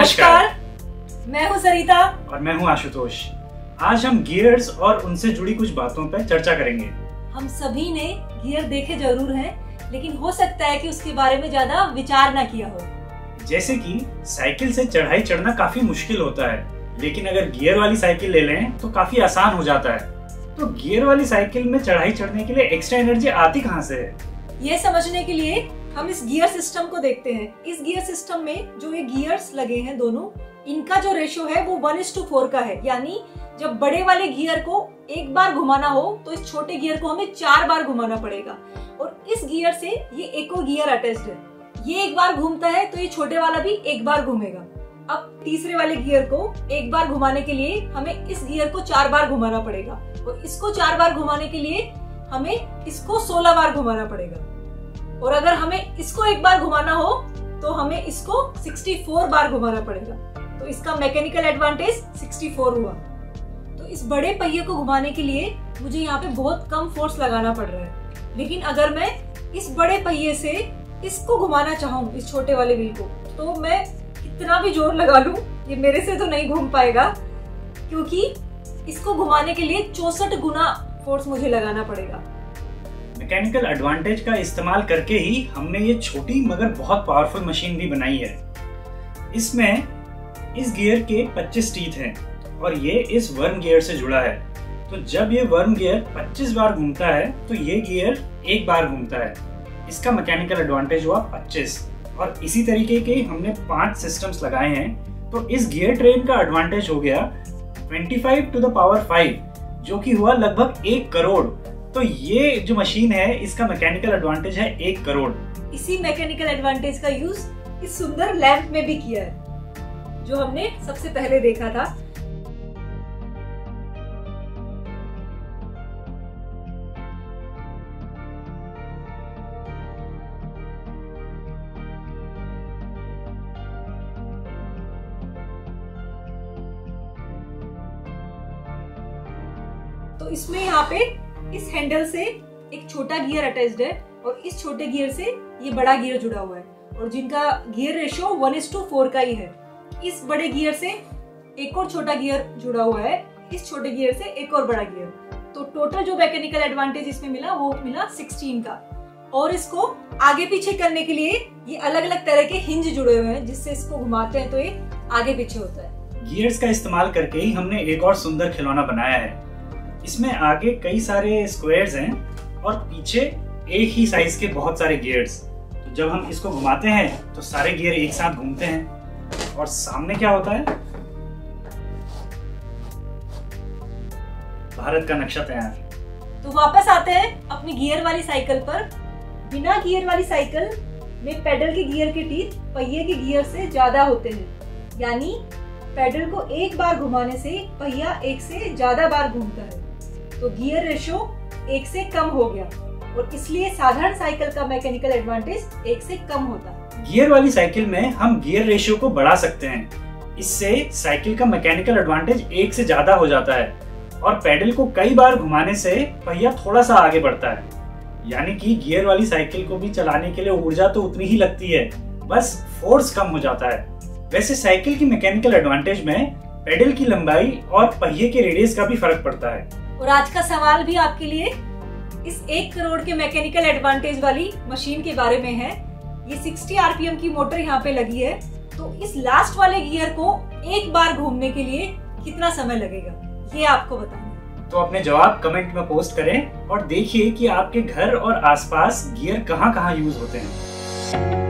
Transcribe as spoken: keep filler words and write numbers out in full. नमस्कार, मैं हूं सरिता और मैं हूं आशुतोष। आज हम गियर्स और उनसे जुड़ी कुछ बातों पर चर्चा करेंगे। हम सभी ने गियर देखे जरूर हैं, लेकिन हो सकता है कि उसके बारे में ज्यादा विचार ना किया हो। जैसे कि साइकिल से चढ़ाई चढ़ना काफी मुश्किल होता है, लेकिन अगर गियर वाली साइकिल ले लें तो काफी आसान हो जाता है। तो गियर वाली साइकिल में चढ़ाई चढ़ने के लिए एक्स्ट्रा एनर्जी आती कहाँ से है? ये समझने के लिए हम इस गियर सिस्टम को देखते हैं। इस गियर सिस्टम में जो ये गियर्स लगे हैं दोनों, इनका जो रेशियो है वो वन इज टू फोर का है। यानी जब बड़े वाले गियर को एक बार घुमाना हो तो इस छोटे गियर को हमें चार बार घुमाना पड़ेगा। और इस गियर से ये एको गियर अटैच्ड है, ये एक बार घूमता है तो ये छोटे वाला भी एक बार घूमेगा। अब तीसरे वाले गियर को एक बार घुमाने के लिए हमें इस गियर को चार बार घुमाना पड़ेगा और इसको चार बार घुमाने के लिए हमें इसको सोलह बार घुमाना पड़ेगा। और अगर हमें इसको एक बार घुमाना हो तो हमें इसको सिक्सटी फोर बार घुमाना पड़ेगा। तो इसका मैकेनिकल एडवांटेज सिक्सटी फोर हुआ। तो इस बड़े पहिए को घुमाने के लिए मुझे यहाँ पे बहुत कम फोर्स लगाना पड़ रहा है, लेकिन अगर मैं इस बड़े पहिए से इसको घुमाना चाहूँ, इस छोटे वाले व्हील को, तो मैं कितना भी जोर लगा लूँ ये मेरे से तो नहीं घूम पाएगा, क्योंकि इसको घुमाने के लिए चौसठ गुना फोर्स मुझे लगाना पड़ेगा। मैकेनिकल एडवांटेज का इस्तेमाल करके ही हमने ये छोटी मगर बहुत पावरफुल मशीन भी बनाई है। इसमें इस गियर के पच्चीस टीथ हैं और ये इस वर्म गियर से जुड़ा है। तो जब ये वर्म गियर पच्चीस बार घूमता है तो ये गियर एक बार घूमता है। इसका मैकेनिकल एडवांटेज हुआ पच्चीस। और इसी तरीके के हमने पाँच सिस्टम्स लगाए हैं। तो इस गियर ट्रेन का एडवांटेज हो गया twenty five to the power five, जो कि हुआ लगभग एक करोड़। तो ये जो मशीन है इसका मैकेनिकल एडवांटेज है एक करोड़। इसी मैकेनिकल एडवांटेज का यूज इस सुंदर लैंप में भी किया है, जो हमने सबसे पहले देखा था। तो इसमें यहाँ पे इस हैंडल से एक छोटा गियर अटैच्ड है और इस छोटे गियर से ये बड़ा गियर जुड़ा हुआ है, और जिनका gear ratio one is to four का ही है। इस बड़े गियर से एक और छोटा गियर जुड़ा हुआ है, इस छोटे गियर से एक और बड़ा गियर। तो टोटल जो मैकेनिकल एडवांटेज इसमें मिला वो मिला सिक्सटीन का। और इसको आगे पीछे करने के लिए ये अलग अलग तरह के हिंज जुड़े हुए हैं, जिससे इसको घुमाते हैं तो ये आगे पीछे होता है। गियर्स का इस्तेमाल करके ही हमने एक और सुंदर खिलौना बनाया है। इसमें आगे कई सारे स्क्वायर्स हैं और पीछे एक ही साइज के बहुत सारे गियर्स। तो जब हम इसको घुमाते हैं तो सारे गियर एक साथ घूमते हैं। और सामने क्या होता है? भारत का नक्शा तैयार। तो वापस आते हैं अपनी गियर वाली साइकिल पर। बिना गियर वाली साइकिल में पेडल के गियर के टीथ पहिए के गियर से ज्यादा होते हैं, यानी पेडल को एक बार घुमाने से पहिया एक से ज्यादा बार घूमता है। तो गियर रेशो एक से कम हो गया और इसलिए साधारण साइकिल का मैकेनिकल एडवांटेज एक से कम होता है। गियर वाली साइकिल में हम गियर रेशियो को बढ़ा सकते हैं, इससे साइकिल का मैकेनिकल एडवांटेज एक से ज्यादा हो जाता है। और पेडल को कई बार घुमाने से पहिया थोड़ा सा आगे बढ़ता है, यानी कि गियर वाली साइकिल को भी चलाने के लिए ऊर्जा तो उतनी ही लगती है, बस फोर्स कम हो जाता है। वैसे साइकिल की मैकेनिकल एडवांटेज में पेडल की लंबाई और पहिए के रेडियस का भी फर्क पड़ता है। और आज का सवाल भी आपके लिए इस एक करोड़ के मैकेनिकल एडवांटेज वाली मशीन के बारे में है। ये साठ आरपीएम की मोटर यहाँ पे लगी है, तो इस लास्ट वाले गियर को एक बार घूमने के लिए कितना समय लगेगा, ये आपको बताना। तो अपने जवाब कमेंट में पोस्ट करें और देखिए कि आपके घर और आसपास गियर कहाँ कहाँ यूज होते हैं।